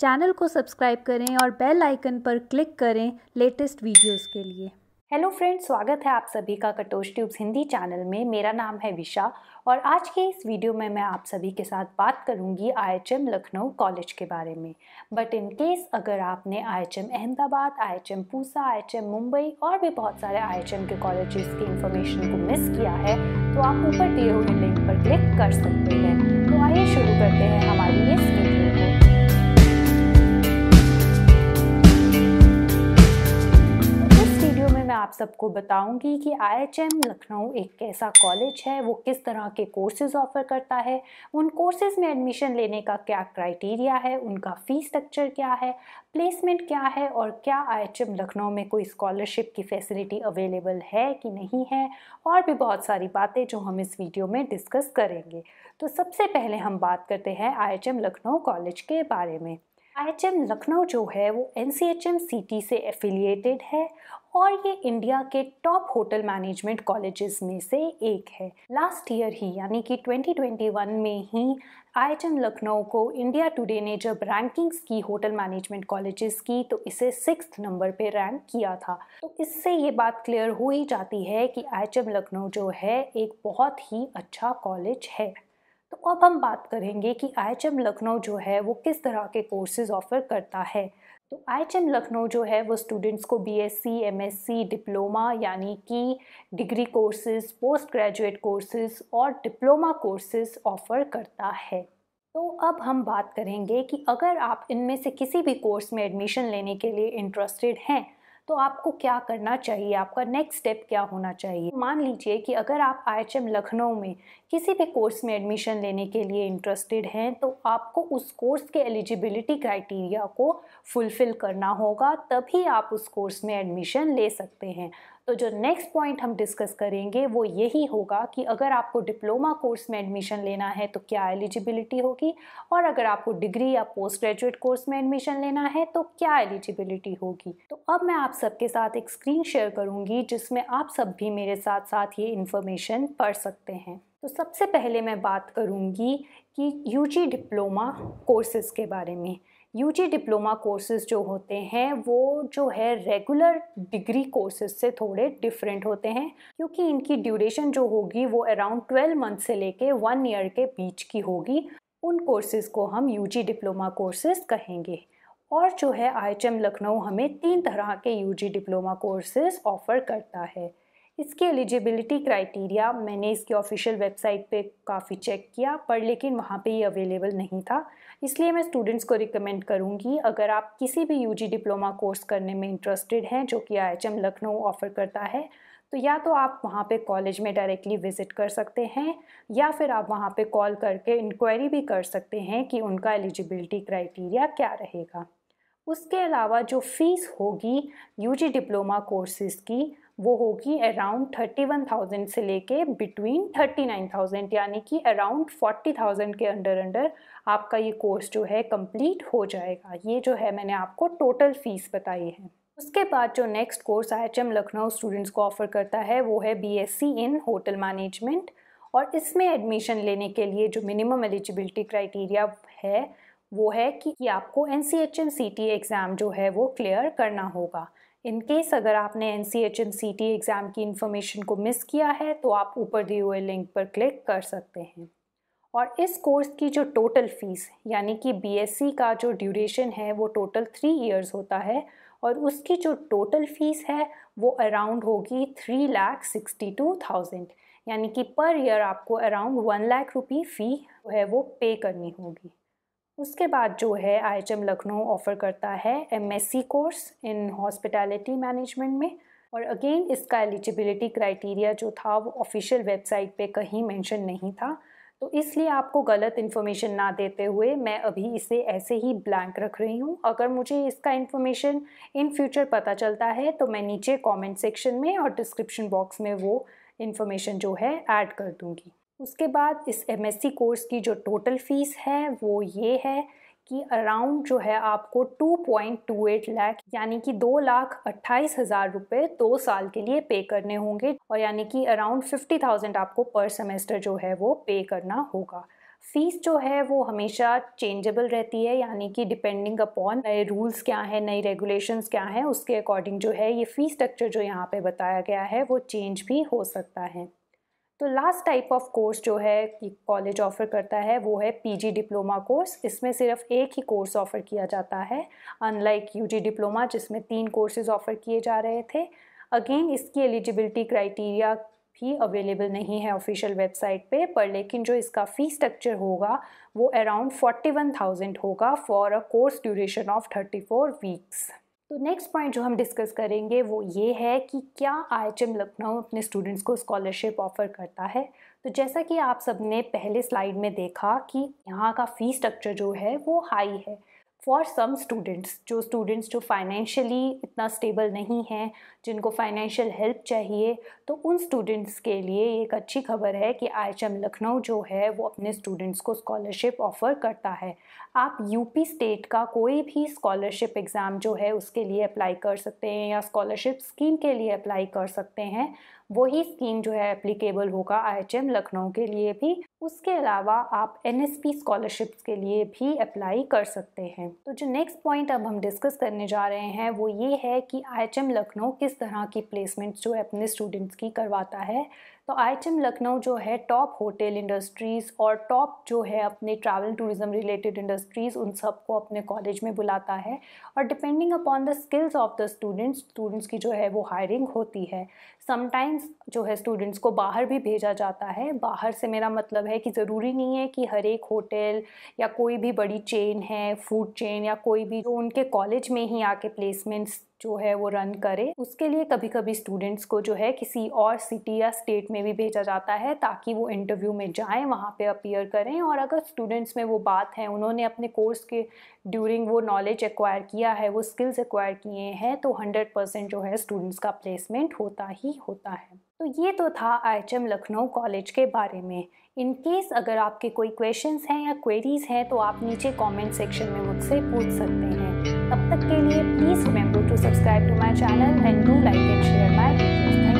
Channel को subscribe करें और बेल आइकन पर क्लिक करें लेटेस्ट वीडियोस के लिए। हेलो फ्रेंड्स, स्वागत है आप सभी का कटोच ट्यूब्स हिंदी चैनल में। मेरा नाम है विशा और आज के इस वीडियो में मैं आप सभी के साथ बात करूंगी IHM लखनऊ कॉलेज के बारे में। बट इन केस अगर आपने IHM Ahmedabad, IHM Pusa, IHM Mumbai और भी बहुत सारे IHM के कॉलेजेस की इंफॉर्मेशन को मिस किया है तो आप ऊपर दिए हुए लिंक पर क्लिक कर सकते हैं। तो आइए शुरू करते हैं हमारी इस वीडियो को। आप सबको बताऊंगी कि IHM लखनऊ एक ऐसा कॉलेज है, वो किस तरह के कोर्सेज ऑफर करता है, उन कोर्सेज में एडमिशन लेने का क्या क्राइटेरिया है, उनका फ़ी स्ट्रक्चर क्या है, प्लेसमेंट क्या है और क्या IHM लखनऊ में कोई स्कॉलरशिप की फैसिलिटी अवेलेबल है कि नहीं है, और भी बहुत सारी बातें जो हम इस वीडियो में डिस्कस करेंगे। तो सबसे पहले हम बात करते हैं IHM लखनऊ कॉलेज के बारे में। IHM लखनऊ जो है वो NCHM CET से एफिलिएटेड है और ये इंडिया के टॉप होटल मैनेजमेंट कॉलेजेस में से एक है। लास्ट ईयर ही यानी कि 2021 में ही IHM लखनऊ को इंडिया टुडे ने जब रैंकिंग्स की होटल मैनेजमेंट कॉलेजेस की तो इसे 6th नंबर पे रैंक किया था। तो इससे ये बात क्लियर हो ही जाती है कि IHM लखनऊ जो है एक बहुत ही अच्छा कॉलेज है। तो अब हम बात करेंगे कि IHM लखनऊ जो है वो किस तरह के कोर्सेज़ ऑफ़र करता है। तो IHM लखनऊ जो है वो स्टूडेंट्स को BSc, MSc, डिप्लोमा यानी कि degree courses, post graduate courses और डिप्लोमा कोर्सेज़ ऑफ़र करता है। तो अब हम बात करेंगे कि अगर आप इनमें से किसी भी कोर्स में एडमिशन लेने के लिए इंटरेस्टेड हैं तो आपको क्या करना चाहिए, आपका नेक्स्ट स्टेप क्या होना चाहिए। मान लीजिए कि अगर आप IHM लखनऊ में किसी भी कोर्स में एडमिशन लेने के लिए इंटरेस्टेड हैं तो आपको उस कोर्स के एलिजिबिलिटी क्राइटेरिया को फुलफ़िल करना होगा, तभी आप उस कोर्स में एडमिशन ले सकते हैं। तो जो नेक्स्ट पॉइंट हम डिस्कस करेंगे वो यही होगा कि अगर आपको डिप्लोमा कोर्स में एडमिशन लेना है तो क्या एलिजिबिलिटी होगी, और अगर आपको डिग्री या पोस्ट ग्रेजुएट कोर्स में एडमिशन लेना है तो क्या एलिजिबिलिटी होगी। तो अब मैं आप सबके साथ एक स्क्रीन शेयर करूंगी जिसमें आप सब भी मेरे साथ साथ ये इन्फॉर्मेशन पढ़ सकते हैं। तो सबसे पहले मैं बात करूँगी कि UG डिप्लोमा कोर्सेज़ के बारे में। UG डिप्लोमा कोर्सेज़ जो होते हैं वो जो है रेगुलर डिग्री कोर्सेज़ से थोड़े डिफरेंट होते हैं, क्योंकि इनकी ड्यूरेशन जो होगी वो अराउंड 12 मंथ से लेके 1 ईयर के बीच की होगी। उन कोर्सेज़ को हम UG डिप्लोमा कोर्सेज़ कहेंगे। और जो है IHM लखनऊ हमें 3 तरह के UG डिप्लोमा कोर्सेज़ ऑफ़र करता है। इसकी एलिजिबिलिटी क्राइटेरिया मैंने इसकी ऑफिशियल वेबसाइट पे काफ़ी चेक किया पर लेकिन वहाँ पे ये अवेलेबल नहीं था, इसलिए मैं स्टूडेंट्स को रिकमेंड करूँगी अगर आप किसी भी UG डिप्लोमा कोर्स करने में इंटरेस्टेड हैं जो कि IHM लखनऊ ऑफ़र करता है तो या तो आप वहाँ पे कॉलेज में डायरेक्टली विज़िट कर सकते हैं या फिर आप वहाँ पे कॉल करके इंक्वायरी भी कर सकते हैं कि उनका एलिजिबिलिटी क्राइटेरिया क्या रहेगा। उसके अलावा जो फ़ीस होगी UG डिप्लोमा कोर्सेज़ की वो होगी अराउंड 31,000 से लेके बिटवीन 39,000 यानी कि अराउंड 40,000 के अंडर आपका ये कोर्स जो है कंप्लीट हो जाएगा। ये जो है मैंने आपको टोटल फ़ीस बताई है। उसके बाद जो next course IHM Lucknow students को ऑफ़र करता है वो है BSc इन होटल मैनेजमेंट, और इसमें एडमिशन लेने के लिए जो मिनिमम एलिजिबिलिटी क्राइटेरिया है वो है कि आपको NCHM CET एग्ज़ाम जो है वो क्लियर करना होगा। इनकेस अगर आपने NCHM CET एग्ज़ाम की इन्फॉर्मेशन को मिस किया है तो आप ऊपर दिए हुए लिंक पर क्लिक कर सकते हैं। और इस कोर्स की जो टोटल फ़ीस यानी कि BSc का जो ड्यूरेशन है वो टोटल 3 इयर्स होता है और उसकी जो टोटल फ़ीस है वो अराउंड होगी 3,62,000 यानी कि पर ईयर आपको अराउंड 1 लाख रुपये फ़ी है वो पे करनी होगी। उसके बाद जो है IHM लखनऊ ऑफ़र करता है MSc course in hospitality management में, और अगेन इसका एलिजिबिलिटी क्राइटेरिया जो था वो ऑफिशियल वेबसाइट पे कहीं मेंशन नहीं था, तो इसलिए आपको गलत इन्फॉर्मेशन ना देते हुए मैं अभी इसे ऐसे ही ब्लैंक रख रही हूँ। अगर मुझे इसका इन्फॉर्मेशन इन फ्यूचर पता चलता है तो मैं नीचे कॉमेंट सेक्शन में और डिस्क्रिप्शन बॉक्स में वो इन्फॉर्मेशन जो है ऐड कर दूँगी। उसके बाद इस MSc कोर्स की जो टोटल फ़ीस है वो ये है कि अराउंड जो है आपको 2.28 लाख यानी कि 2,28,000 रुपये 2 साल के लिए पे करने होंगे, और यानी कि अराउंड 50,000 आपको पर सेमेस्टर जो है वो पे करना होगा। फीस जो है वो हमेशा चेंजेबल रहती है, यानी कि डिपेंडिंग अपॉन नए रूल्स क्या हैं, नई रेगुलेशंस क्या हैं, उसके अकॉर्डिंग जो है ये फ़ी स्ट्रक्चर जो यहाँ पे बताया गया है वो चेंज भी हो सकता है। तो लास्ट टाइप ऑफ कोर्स जो है कि कॉलेज ऑफ़र करता है वो है पीजी डिप्लोमा कोर्स। इसमें सिर्फ एक ही कोर्स ऑफ़र किया जाता है, अनलाइक यूजी डिप्लोमा जिसमें 3 कोर्सेज़ ऑफ़र किए जा रहे थे। अगेन इसकी एलिजिबिलिटी क्राइटेरिया भी अवेलेबल नहीं है ऑफिशियल वेबसाइट पर लेकिन जो इसका फ़ी स्ट्रक्चर होगा वो अराउंड 41,000 होगा for a course duration of 34 weeks. तो नेक्स्ट पॉइंट जो हम डिस्कस करेंगे वो ये है कि क्या आईएचएम लखनऊ अपने स्टूडेंट्स को स्कॉलरशिप ऑफ़र करता है। तो जैसा कि आप सबने पहले स्लाइड में देखा कि यहाँ का फ़ी स्ट्रक्चर जो है वो हाई है फॉर सम स्टूडेंट्स, जो फाइनेंशियली इतना स्टेबल नहीं हैं, जिनको फाइनेंशियल हेल्प चाहिए, तो उन स्टूडेंट्स के लिए एक अच्छी खबर है कि आईएचएम लखनऊ जो है वो अपने स्टूडेंट्स को स्कॉलरशिप ऑफ़र करता है। आप यूपी स्टेट का कोई भी स्कॉलरशिप एग्ज़ाम जो है उसके लिए अप्लाई कर सकते हैं या स्कॉलरशिप स्कीम के लिए अप्लाई कर सकते हैं। वही स्कीम जो है एप्लीकेबल होगा आईएचएम लखनऊ के लिए भी। उसके अलावा आप एनएसपी स्कॉलरशिप्स के लिए भी अप्लाई कर सकते हैं। तो जो नेक्स्ट पॉइंट अब हम डिस्कस करने जा रहे हैं वो ये है कि आईएचएम लखनऊ किस तरह की प्लेसमेंट्स जो है अपने स्टूडेंट्स की करवाता है। तो आईएचएम लखनऊ जो है टॉप होटल इंडस्ट्रीज़ और टॉप जो है अपने ट्रैवल टूरिज़म रिलेटेड इंडस्ट्रीज़ उन सबको अपने कॉलेज में बुलाता है और depending upon the skills of the students की जो है वो हायरिंग होती है। समटाइम्स जो है स्टूडेंट्स को बाहर भी भेजा जाता है। बाहर से मेरा मतलब है कि ज़रूरी नहीं है कि हर एक होटल या कोई भी बड़ी चेन है, फूड चेन या कोई भी जो उनके कॉलेज में ही आके प्लेसमेंट्स जो है वो रन करे। उसके लिए कभी कभी स्टूडेंट्स को जो है किसी और सिटी या स्टेट में भी भेजा जाता है ताकि वो इंटरव्यू में जाएं, वहाँ पे अपीयर करें और अगर स्टूडेंट्स में वो बात है, उन्होंने अपने कोर्स के ड्यूरिंग वो नॉलेज एक्वायर किया है, वो स्किल्स एक्वायर किए हैं, तो 100% जो है स्टूडेंट्स का प्लेसमेंट होता ही होता है। तो ये तो था आईएचएम लखनऊ कॉलेज के बारे में। इन केस अगर आपके कोई क्वेश्चंस हैं या क्वेरीज़ हैं तो आप नीचे कमेंट सेक्शन में मुझसे पूछ सकते हैं। तब तक के लिए please remember to subscribe to my channel and do like and share my videos.